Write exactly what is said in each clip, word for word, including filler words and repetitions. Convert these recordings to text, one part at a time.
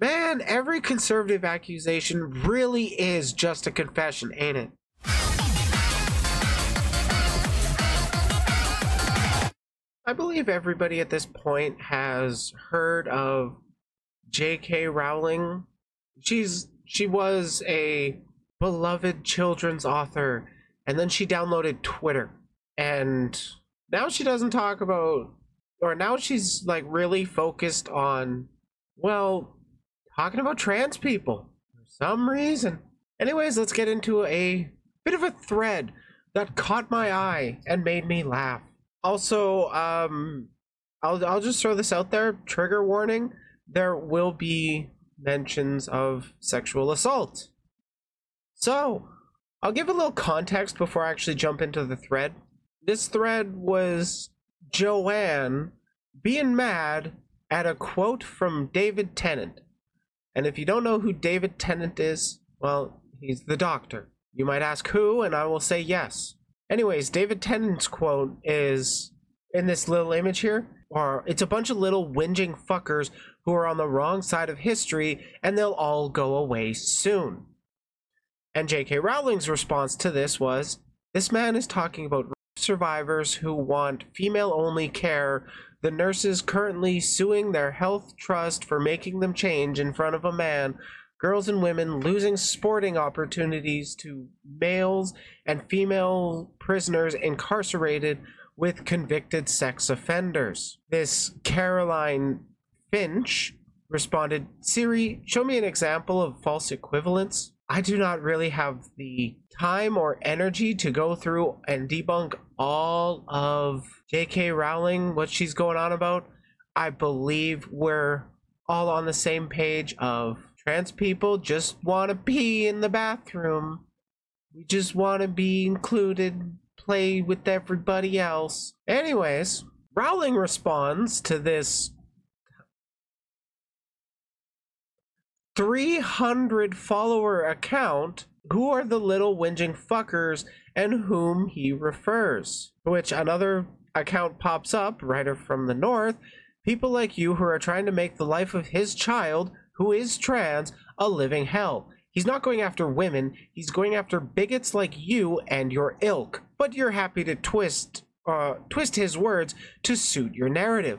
Man, every conservative accusation really is just a confession, ain't it? I believe everybody at this point has heard of J K Rowling. She's she was a beloved children's author, and then she downloaded Twitter, and now she doesn't talk about, or now she's like really focused on, well, talking about trans people for some reason. Anyways, let's get into a bit of a thread that caught my eye and made me laugh. Also, um, I'll, I'll just throw this out there, trigger warning, there will be mentions of sexual assault. So, I'll give a little context before I actually jump into the thread. This thread was Joanne being mad at a quote from David Tennant. And if you don't know who David Tennant is, well, he's the doctor. You might ask who, and I will say yes. Anyways, David Tennant's quote is in this little image here, or it's a bunch of little whinging fuckers who are on the wrong side of history, and they'll all go away soon. And J K Rowling's response to this was, this man is talking about survivors who want female-only care, the nurses currently suing their health trust for making them change in front of a man, girls and women losing sporting opportunities to males and female prisoners incarcerated with convicted sex offenders. This Caroline Finch responded, Siri, show me an example of false equivalence. I do not really have the time or energy to go through and debunk all of J K Rowling, what she's going on about. I believe we're all on the same page of trans people just want to pee in the bathroom. We just want to be included, play with everybody else. Anyways, Rowling responds to this three hundred follower account, who are the little whinging fuckers and whom he refers, which another account pops up, writer from the north, people like you who are trying to make the life of his child, who is trans, a living hell. He's not going after women, he's going after bigots like you and your ilk, but you're happy to twist uh, twist his words to suit your narrative.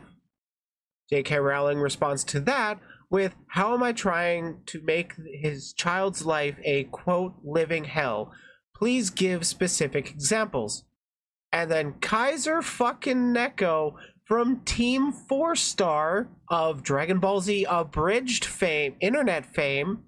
J K Rowling responds to that with, how am I trying to make his child's life a, quote, living hell? Please give specific examples. And then Kaiser fucking Neko from Team Four Star of Dragon Ball Z abridged fame, internet fame,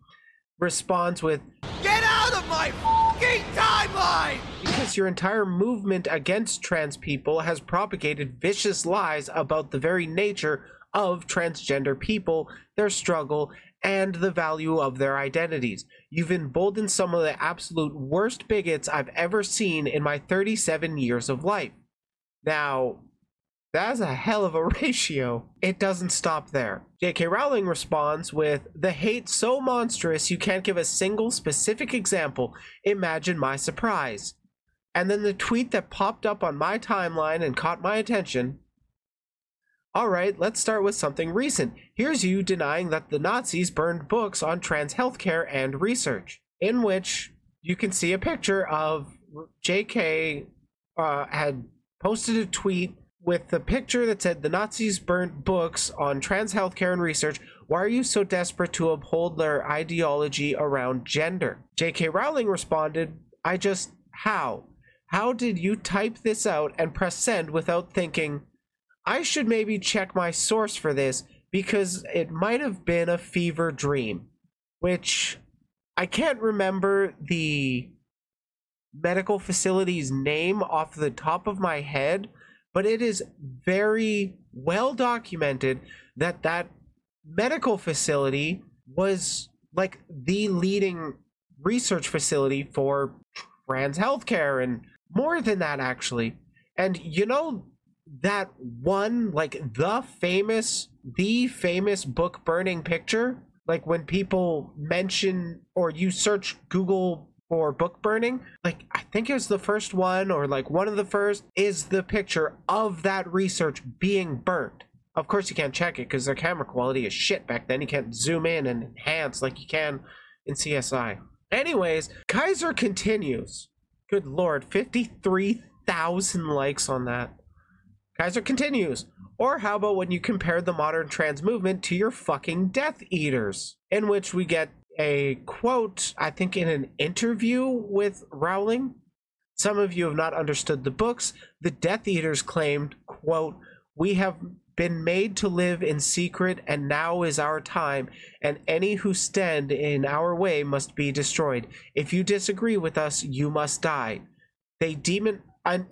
responds with, get out of my fucking timeline! Because your entire movement against trans people has propagated vicious lies about the very nature of transgender people, their struggle, and the value of their identities. You've emboldened some of the absolute worst bigots I've ever seen in my thirty-seven years of life. Now, that's a hell of a ratio. It doesn't stop there. J K Rowling responds with, the hate so monstrous you can't give a single specific example. Imagine my surprise. And then the tweet that popped up on my timeline and caught my attention. Alright, let's start with something recent. Here's you denying that the Nazis burned books on trans healthcare and research, in which you can see a picture of J K uh, had posted a tweet with the picture that said, the Nazis burnt books on trans healthcare and research. Why are you so desperate to uphold their ideology around gender? J K Rowling responded, I just, how? How did you type this out and press send without thinking, I should maybe check my source for this because it might have been a fever dream, which I can't remember the medical facility's name off the top of my head, but it is very well documented that that medical facility was like the leading research facility for trans healthcare and more than that, actually. And you know, that one, like the famous the famous book burning picture, like when people mention or you search Google for book burning, like I think it was the first one or like one of the first is the picture of that research being burnt. Of course you can't check it because their camera quality is shit back then. You can't zoom in and enhance like you can in C S I. Anyways, Kaiser continues. Good lord, fifty-three thousand likes on that. Kaiser continues. Or how about when you compare the modern trans movement to your fucking Death Eaters? In which we get a quote, I think in an interview with Rowling. Some of you have not understood the books. The Death Eaters claimed, quote, we have been made to live in secret and now is our time, and any who stand in our way must be destroyed. If you disagree with us, you must die. They demon,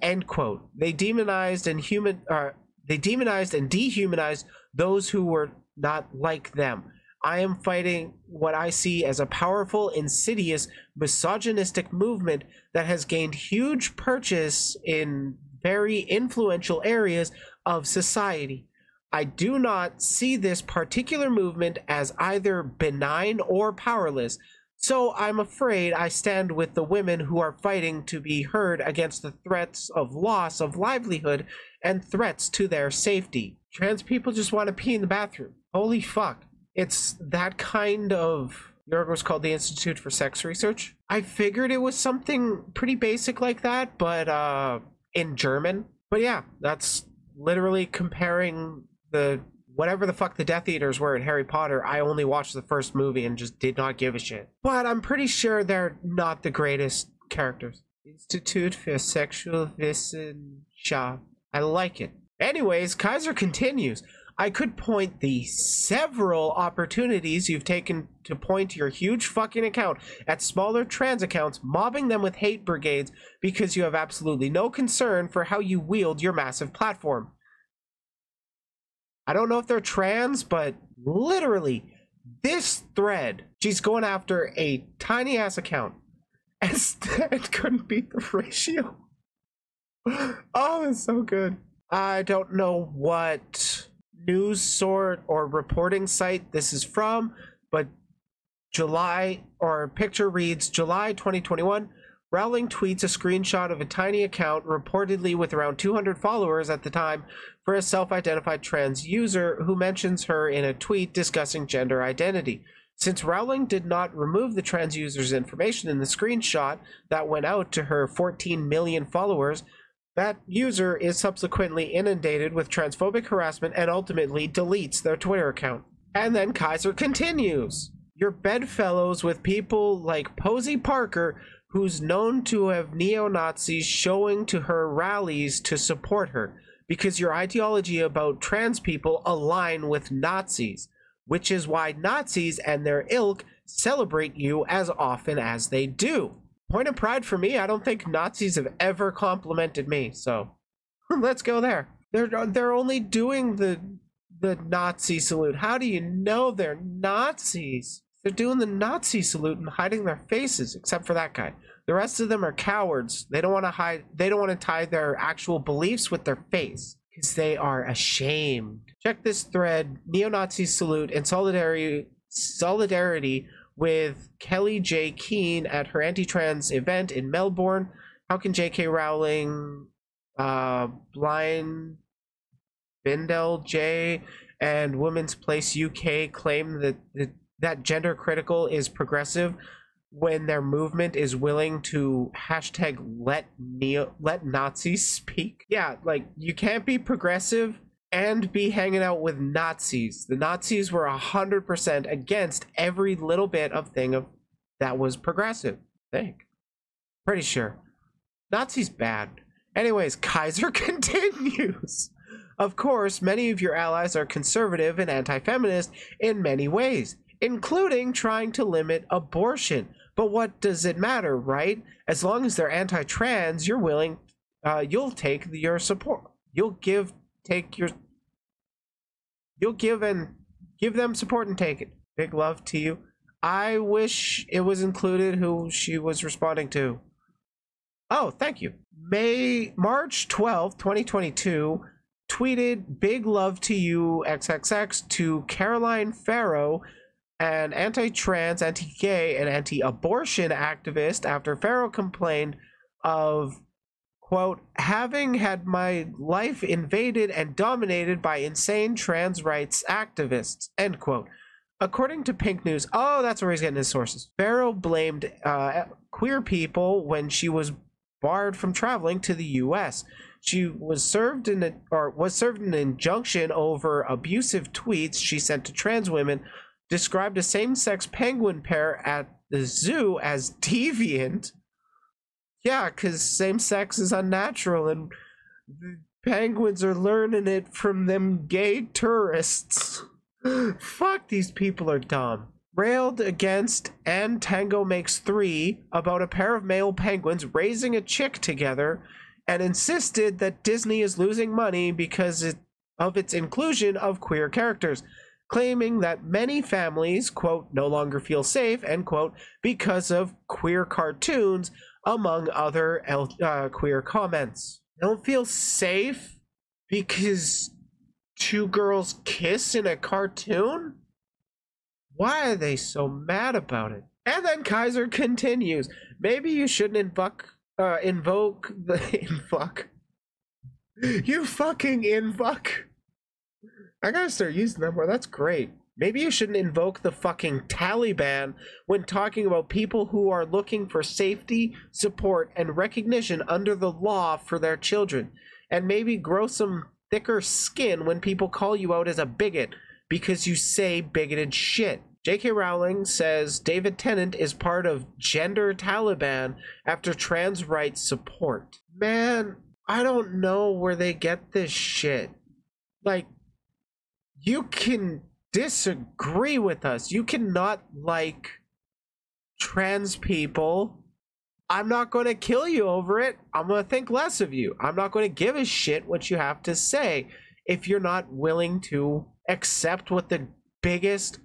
end quote. They demonized and human, uh, they demonized and dehumanized those who were not like them. I am fighting what I see as a powerful, insidious, misogynistic movement that has gained huge purchase in very influential areas of society. I do not see this particular movement as either benign or powerless, so I'm afraid I stand with the women who are fighting to be heard against the threats of loss of livelihood and threats to their safety. Trans people just want to pee in the bathroom. Holy fuck. It's that kind of... Yorgos called the Institute for Sex Research. I figured it was something pretty basic like that, but uh, in German. But yeah, that's literally comparing the... Whatever the fuck the Death Eaters were in Harry Potter, I only watched the first movie and just did not give a shit. But I'm pretty sure they're not the greatest characters. Institute for Sexual Wissenschaft. I like it. Anyways, Kaiser continues. I could point the several opportunities you've taken to point your huge fucking account at smaller trans accounts, mobbing them with hate brigades because you have absolutely no concern for how you wield your massive platform. I don't know if they're trans, but literally this thread, she's going after a tiny ass account. And it couldn't beat the ratio. Oh, it's so good. I don't know what news sort or reporting site this is from, but July, or picture reads, July twenty twenty-one, Rowling tweets a screenshot of a tiny account reportedly with around two hundred followers at the time for a self-identified trans user who mentions her in a tweet discussing gender identity. Since Rowling did not remove the trans user's information in the screenshot that went out to her fourteen million followers, that user is subsequently inundated with transphobic harassment and ultimately deletes their Twitter account. And then Kaiser continues. Your bedfellows with people like Posey Parker, who's known to have neo-Nazis showing to her rallies to support her, because your ideology about trans people align with Nazis, which is why Nazis and their ilk celebrate you as often as they do. Point of pride for me, I don't think Nazis have ever complimented me, so let's go there. They're, they're only doing the, the Nazi salute. How do you know they're Nazis? They're doing the Nazi salute and hiding their faces, except for that guy. The rest of them are cowards. They don't want to hide. They don't want to tie their actual beliefs with their face because they are ashamed. Check this thread, neo-Nazi salute in solidarity, solidarity with Kelly J Keene at her anti-trans event in Melbourne. How can J K Rowling, uh, blind Bindel J, and Women's Place U K claim that the that gender critical is progressive when their movement is willing to hashtag let neo let Nazis speak? Yeah, like you can't be progressive and be hanging out with Nazis. The Nazis were a hundred percent against every little bit of thing of that was progressive. I think, pretty sure, Nazis bad. Anyways, Kaiser continues. Of course, many of your allies are conservative and anti-feminist in many ways, including trying to limit abortion. But what does it matter, right? As long as they're anti-trans, you're willing, uh, you'll take your support. You'll give, take your, you'll give and give them support and take it. Big love to you. I wish it was included who she was responding to. Oh, thank you. May, March twelfth, twenty twenty-two, tweeted big love to you X X X to Caroline Farrow, an anti-trans, anti-gay, and anti-abortion activist, after Farrow complained of quote, having had my life invaded and dominated by insane trans rights activists, end quote. According to Pink News, oh, that's where he's getting his sources. Farrow blamed uh, queer people when she was barred from traveling to the U S She was served in a, or was served an injunction over abusive tweets she sent to trans women, described a same-sex penguin pair at the zoo as deviant. Yeah, because same-sex is unnatural, and the penguins are learning it from them gay tourists. Fuck, these people are dumb. Railed against And Tango Makes Three about a pair of male penguins raising a chick together, and insisted that Disney is losing money because it, of its inclusion of queer characters, claiming that many families, quote, no longer feel safe, end quote, because of queer cartoons, among other uh, queer comments. Don't feel safe because two girls kiss in a cartoon? Why are they so mad about it? And then Kaiser continues, maybe you shouldn't invoke, uh, invoke the, invoke. You fucking invoke. I gotta start using that more, that's great. Maybe you shouldn't invoke the fucking Taliban when talking about people who are looking for safety, support, and recognition under the law for their children. And maybe grow some thicker skin when people call you out as a bigot because you say bigoted shit. J K Rowling says David Tennant is part of Gender Taliban after trans rights support. Man, I don't know where they get this shit. Like, you can disagree with us. You cannot like trans people. I'm not going to kill you over it. I'm going to think less of you. I'm not going to give a shit what you have to say if you're not willing to accept what the biggest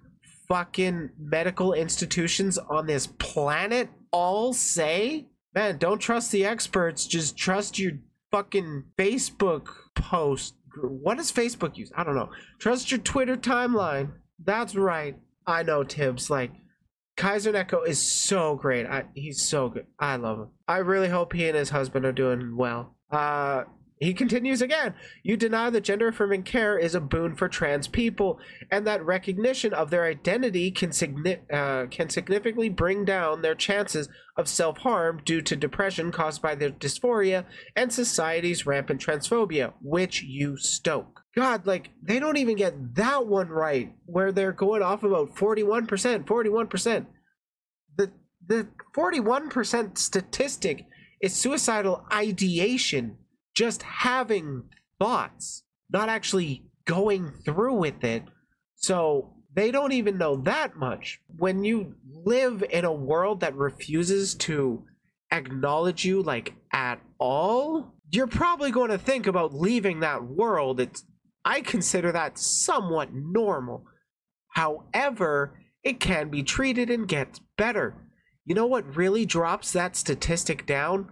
fucking medical institutions on this planet all say. Man, don't trust the experts. Just trust your fucking Facebook post. What does Facebook use? I don't know. Trust your Twitter timeline. That's right. I know, Tibbs. Like, Kaiser Neko is so great. I, he's so good. I love him. I really hope he and his husband are doing well. Uh, he continues again. You deny that gender-affirming care is a boon for trans people, and that recognition of their identity can, signi- uh, can significantly bring down their chances of self-harm due to depression caused by their dysphoria and society's rampant transphobia, which you stoke. God, like, they don't even get that one right, where they're going off about forty-one percent, forty-one percent. The, the forty-one percent statistic is suicidal ideation. Just having thoughts, not actually going through with it. So they don't even know that much. When you live in a world that refuses to acknowledge you, like, at all, you're probably going to think about leaving that world. It's, I consider that somewhat normal. However, it can be treated and gets better. You know what really drops that statistic down?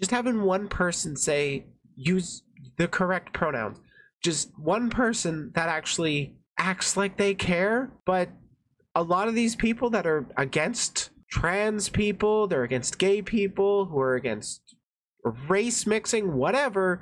Just having one person say, use the correct pronouns. Just one person that actually acts like they care. But a lot of these people that are against trans people, they're against gay people, who are against race mixing, whatever,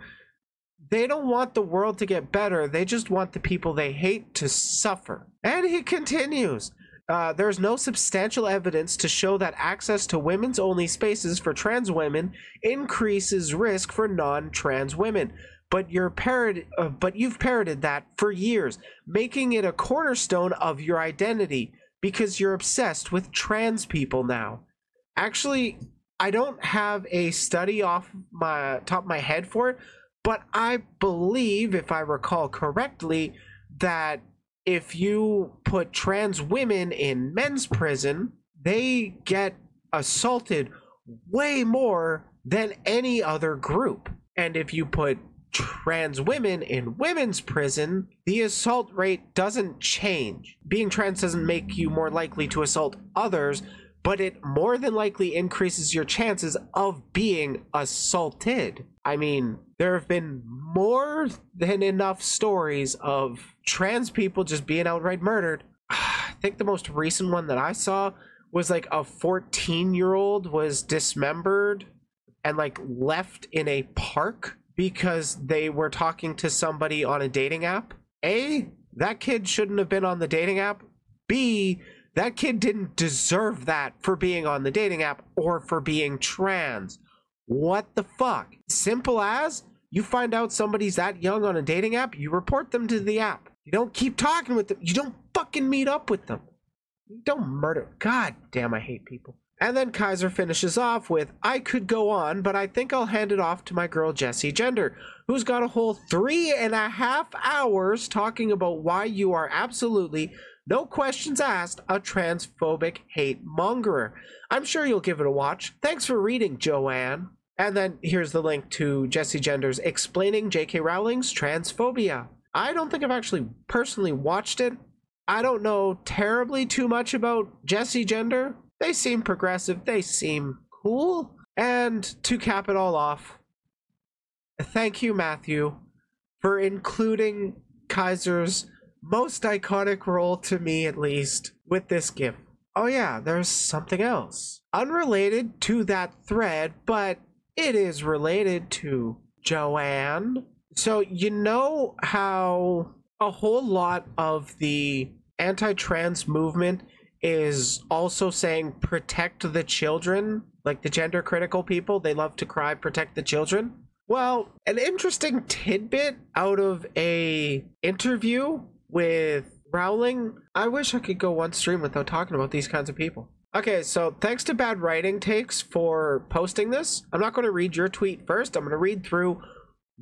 they don't want the world to get better. They just want the people they hate to suffer. And he continues. Uh, there's no substantial evidence to show that access to women's-only spaces for trans women increases risk for non-trans women, but you're parod- uh, but you've parroted that for years, making it a cornerstone of your identity because you're obsessed with trans people now. Actually, I don't have a study off my top of my head for it, but I believe, if I recall correctly, that if you put trans women in men's prison, they get assaulted way more than any other group. And if you put trans women in women's prison, the assault rate doesn't change. Being trans doesn't make you more likely to assault others, but it more than likely increases your chances of being assaulted. I mean, there have been more than enough stories of trans people just being outright murdered. I think the most recent one that I saw was like a fourteen-year-old was dismembered, and like left in a park because they were talking to somebody on a dating app. A, that kid shouldn't have been on the dating app. B, that kid didn't deserve that for being on the dating app or for being trans. What the fuck? Simple as, you find out somebody's that young on a dating app, you report them to the app. You don't keep talking with them. You don't fucking meet up with them. You don't murder. God damn, I hate people. And then Kaiser finishes off with, I could go on, but I think I'll hand it off to my girl Jessie Gender, who's got a whole three and a half hours talking about why you are absolutely, no questions asked, a transphobic hate mongerer. I'm sure you'll give it a watch. Thanks for reading, Joanne. And then here's the link to Jessie Gender's Explaining J K Rowling's Transphobia. I don't think I've actually personally watched it. I don't know terribly too much about Jessie Gender. They seem progressive. They seem cool. And to cap it all off, thank you, Matthew, for including Kaiser's most iconic role, to me at least, with this gif. Oh yeah, there's something else. Unrelated to that thread, but it is related to Joanne. So you know how a whole lot of the anti-trans movement is also saying protect the children, like the gender critical people, they love to cry protect the children. Well, an interesting tidbit out of a interview with Rowling. I wish I could go one stream without talking about these kinds of people. Okay, so thanks to Bad Writing Takes for posting this. I'm not going to read your tweet first. I'm going to read through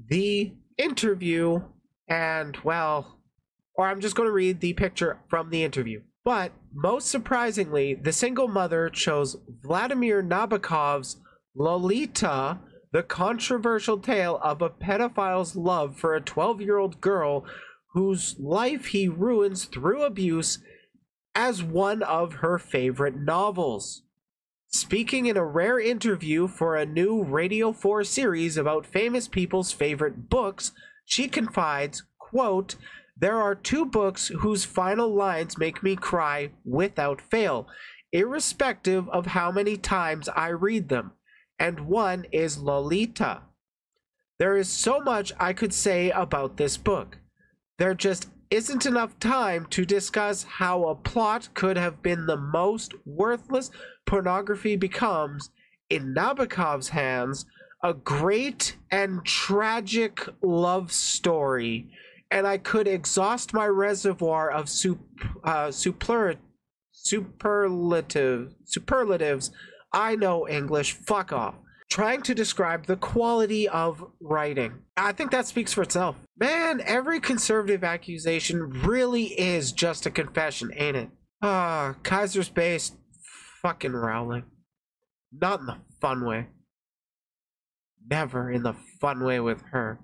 the interview and, well, or I'm just going to read the picture from the interview. But most surprisingly, the single mother chose Vladimir Nabokov's Lolita, the controversial tale of a pedophile's love for a twelve-year-old girl whose life he ruins through abuse, as one of her favorite novels. Speaking in a rare interview for a new Radio four series about famous people's favorite books, she confides, quote, there are two books whose final lines make me cry without fail, irrespective of how many times I read them, and one is Lolita. There is so much I could say about this book. There just isn't enough time to discuss how a plot could have been the most worthless pornography becomes, in Nabokov's hands, a great and tragic love story, and I could exhaust my reservoir of sup uh, superl superlative superlatives. I know English, fuck off. Trying to describe the quality of writing. I think that speaks for itself. Man, every conservative accusation really is just a confession, ain't it? Ah, Kaiser's based fucking Rowling. Not in the fun way. Never in the fun way with her.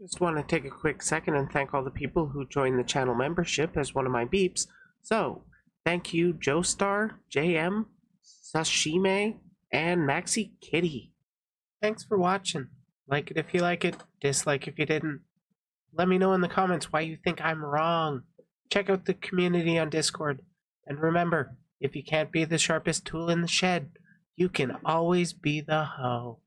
Just want to take a quick second and thank all the people who joined the channel membership as one of my beeps. So, thank you Joestar, J M, Sashime, and Maxi Kitty. Thanks for watching. Like it if you like it, dislike if you didn't. Let me know in the comments why you think I'm wrong. Check out the community on Discord. And remember, if you can't be the sharpest tool in the shed, you can always be the hoe.